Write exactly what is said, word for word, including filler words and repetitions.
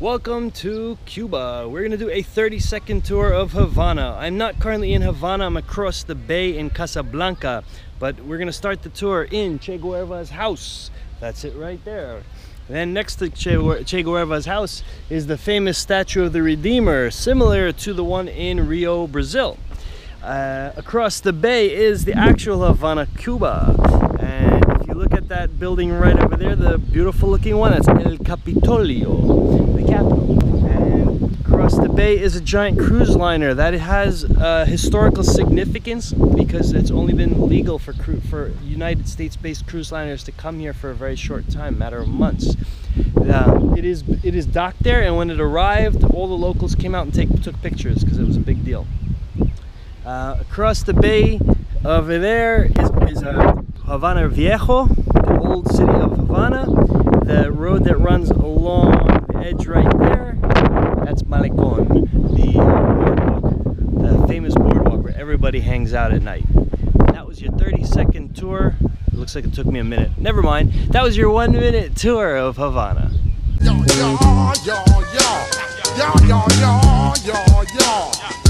Welcome to Cuba. We're gonna do a thirty second tour of Havana. I'm not currently in Havana, I'm across the bay in Casablanca, but we're gonna start the tour in Che Guevara's house. That's it right there. Then next to Che, che Guevara's house is the famous statue of the Redeemer, similar to the one in Rio, Brazil. Uh, across the bay is the actual Havana, Cuba. And if you look at that building right over there, the beautiful looking one, that's El Capitolio, the capital. And across the bay is a giant cruise liner that has uh, historical significance because it's only been legal for, cru for United States-based cruise liners to come here for a very short time, matter of months. Uh, it, is, it is docked there, and when it arrived, all the locals came out and take, took pictures because it was a big deal. Uh, across the bay over there is, is uh, Havana Viejo, the old city of Havana. The road that runs along the edge right there, that's Malecón, the boardwalk, the famous boardwalk where everybody hangs out at night. That was your thirty second tour. It looks like it took me a minute. Never mind. That was your one minute tour of Havana. Yo, yo, yo, yo. Yo, yo, yo, yo, yo.